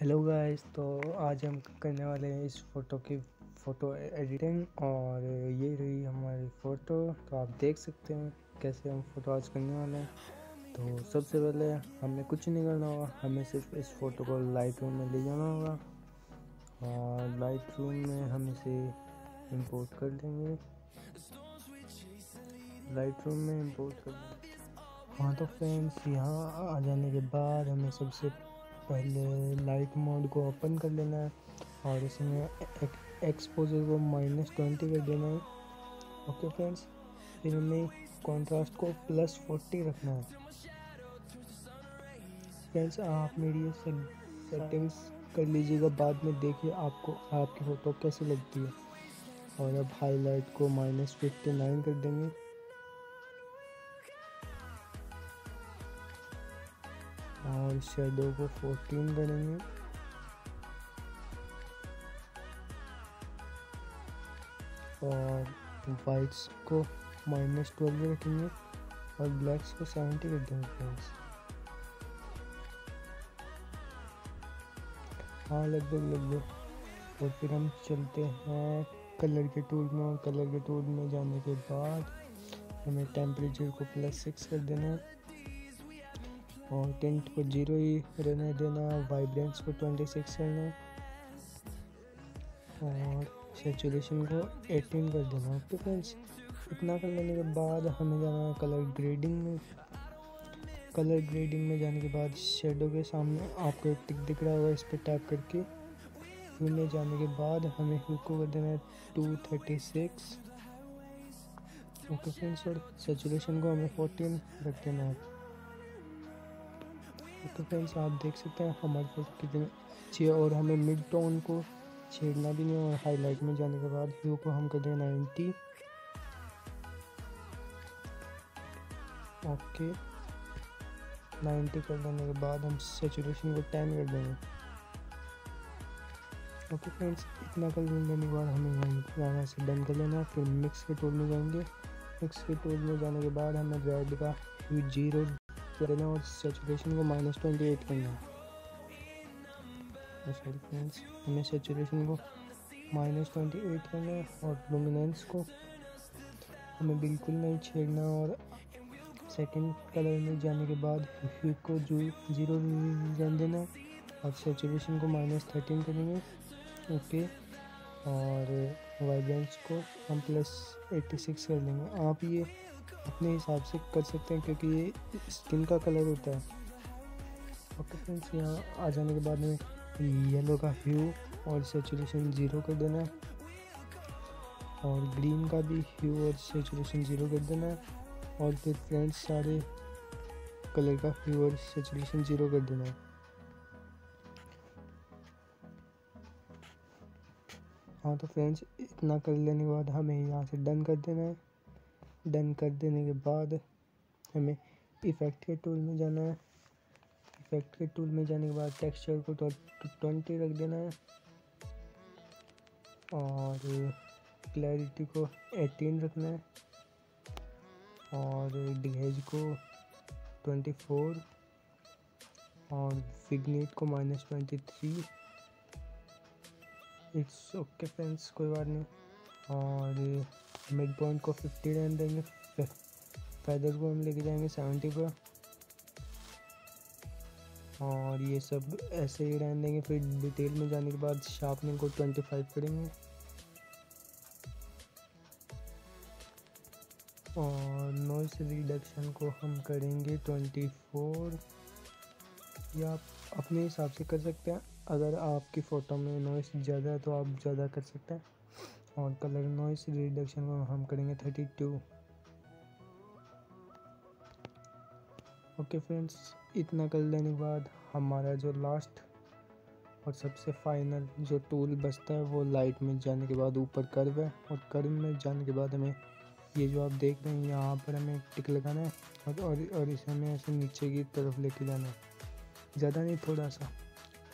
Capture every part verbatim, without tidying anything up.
Hello guys, तो आज हम करने वाले हैं इस फ़ोटो की फ़ोटो एडिटिंग। और ये रही हमारी फ़ोटो, तो आप देख सकते हैं कैसे हम फ़ोटो आज करने वाले हैं। तो सबसे पहले हमें कुछ नहीं करना होगा, हमें सिर्फ इस फ़ोटो को लाइटरूम में ले जाना होगा और लाइटरूम में हम इसे इंपोर्ट कर देंगे। लाइटरूम में इंपोर्ट कर देंगे। हाँ तो फ्रेंड्स, यहाँ आ जाने के बाद हमें सबसे पहले लाइट मोड को ओपन कर लेना है और इसमें एक, एक्सपोजर को माइनस ट्वेंटी कर देना है। ओके फ्रेंड्स, फिर हमें कॉन्ट्रास्ट को प्लस फोर्टी रखना है। फ्रेंड्स, आप मेरी ये सब सेटिंग्स कर लीजिएगा, बाद में देखिए आपको आपकी फ़ोटो कैसी लगती है। और अब हाईलाइट को माइनस फिफ्टी नाइन कर देंगे। और शेडो को फोर्टीन करेंगे। और वाइट्स को माइनस ट्वेल्व रखेंगे और ब्लैक्स को सेवेंटी कर देंगे। फ्रेंड्स, हाँ लगभग लगभग। और फिर हम चलते हैं कलर के टूल में, और कलर के टूल में जाने के बाद हमें टेम्परेचर को प्लस सिक्स कर देना है और टिंट को जीरो ही रहने देना, वाइब्रेंस को ट्वेंटी सिक्स करना और सेचुरेशन को एटीन कर देना। तो फ्रेंड्स, इतना कर लेने के बाद हमें जाना है कलर ग्रेडिंग में। कलर ग्रेडिंग में जाने के बाद शेडो के सामने आपको एक टिक दिख रहा होगा, इस पर टैप करके ह्यू में जाने के बाद हमें ह्यू को कर देना है two thirty six. Okay friends, और सेचुरेशन को हमें फोर्टीन रख देना है। तो फ्रेंड्स, आप देख सकते हैं हमारे पास कितनी अच्छी है। और हमें मिड टोन को छेड़ना भी नहीं है। और हाईलाइट में जाने के बाद ह्यू को हम कर दें नाइन्टी। ओके, नाइन्टी कर देने के बाद हम सेचुरेशन को टेन कर देंगे। ओके फ्रेंड्स, इतना कर लेने के बाद हमें यहाँ से डन कर लेना है। फिर मिक्स के टूल में जाएंगे। मिक्स के टूल में जाने के बाद हमें रेड का ह्यू जीरो करना और सेचुरेशन को माइनस ट्वेंटी एट करना है। सॉरी फ्रेंड्स, हमें सेचुरेशन को माइनस ट्वेंटी एट करना है और लुमिनेंस को हमें बिल्कुल नहीं छेड़ना। और सेकंड कलर में जाने के बाद ह्यू को जो जीरो जान देना और सेचुरेशन को माइनस थर्टीन करेंगे। ओके, और वाइब्रेंस को हम प्लस एट्टी सिक्स कर देंगे। आप ये अपने हिसाब से कर सकते हैं क्योंकि ये स्किन का कलर होता है। ओके फ्रेंड्स, यहाँ आ जाने के बाद में येलो का ह्यू और सेचुरेशन ज़ीरो कर देना है और ग्रीन का भी ह्यू और सेचुरेशन ज़ीरो कर देना है। और फिर फ्रेंड्स, सारे कलर का ह्यू और सेचुरेशन ज़ीरो कर देना है। हाँ तो फ्रेंड्स, इतना कर लेने के बाद हमें यहाँ से डन कर देना है। डन कर देने के बाद हमें इफ़ेक्ट के टूल में जाना है। इफ़ेक्ट के टूल में जाने के बाद टेक्सचर को ट्वेंटी रख देना है और क्लैरिटी को एटीन रखना है और डिहेज को ट्वेंटी फोर और विग्नेट को minus twenty three. It's okay friends, कोई बात नहीं। और मिड पॉइंट को फिफ्टी रहने देंगे। फैदर को हम लेके जाएंगे सेवेंटी पर और ये सब ऐसे ही रहने देंगे। फिर डिटेल में जाने के बाद शार्पनिंग को ट्वेंटी फाइव करेंगे और नॉइस रिडक्शन को हम करेंगे ट्वेंटी फोर। या आप अपने हिसाब से कर सकते हैं, अगर आपकी फ़ोटो में नॉइस ज़्यादा है तो आप ज़्यादा कर सकते हैं। और कलर नॉइस रिडक्शन को हम करेंगे थर्टी टू। ओके फ्रेंड्स, इतना कर लेने के बाद हमारा जो लास्ट और सबसे फाइनल जो टूल बचता है वो लाइट में जाने के बाद ऊपर कर्व है। और कर्व में जाने के बाद हमें ये जो आप देख रहे हैं यहाँ पर हमें टिक लगाना है और और, और इसे हमें ऐसे नीचे की तरफ लेके जाना है, ज़्यादा नहीं, थोड़ा सा।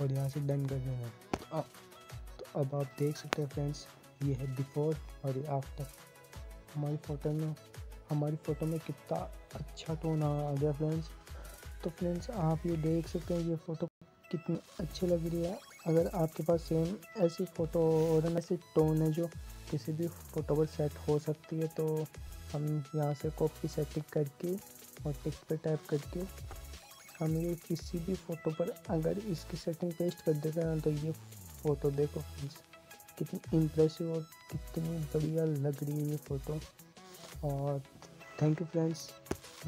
और यहाँ से डन कर देना है। तो, तो अब आप देख सकते हैं फ्रेंड्स, ये है बिफोर और आफ्टर। हमारी फ़ोटो में हमारी फ़ोटो में कितना अच्छा टोन आ गया फ्रेंड्स। तो फ्रेंड्स, आप ये देख सकते हैं ये फ़ोटो कितनी अच्छी लग रही है। अगर आपके पास सेम ऐसी फ़ोटो और ऐसी टोन है जो किसी भी फ़ोटो पर सेट हो सकती है, तो हम यहाँ से कॉपी सेटिंग करके और टिक पे टैप करके हम ये किसी भी फ़ोटो पर अगर इसकी सेटिंग पेस्ट कर देते हैं, तो ये फ़ोटो देखो फ्रेंड्स कितनी इम्प्रेसिव और कितनी बढ़िया लग रही है ये फ़ोटो। और थैंक यू फ्रेंड्स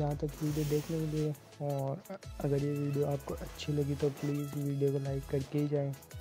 यहाँ तक वीडियो देखने के लिए, और अगर ये वीडियो आपको अच्छी लगी तो प्लीज़ वीडियो को लाइक करके ही जाएं।